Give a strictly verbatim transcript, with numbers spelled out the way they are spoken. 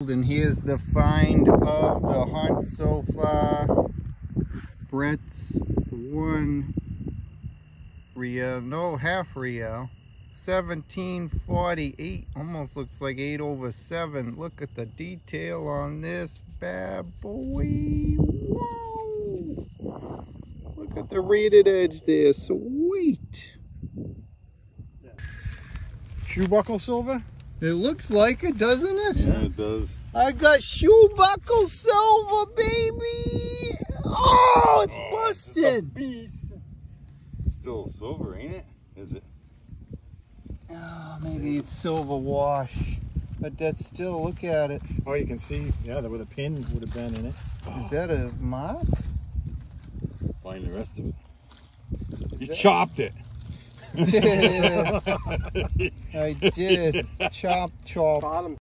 And here's the find of the hunt so far. Brett's one reel, no half reel, seventeen forty-eight, almost looks like eight over seven. Look at the detail on this bad boy. Whoa! Look at the rated edge there, sweet. Shoe buckle silver? It looks like it, doesn't it? Yeah, it does. I got shoe buckle silver, baby! Oh, it's oh, busted! It's a piece. It's still silver, ain't it? Is it? Oh, maybe yeah. It's silver wash. But that's still, look at it. Oh, you can see, yeah, where the pin would have been in it. Oh. Is that a mark? Find the rest of it. Is you that... chopped it! I did. Chop, chop. Bottom.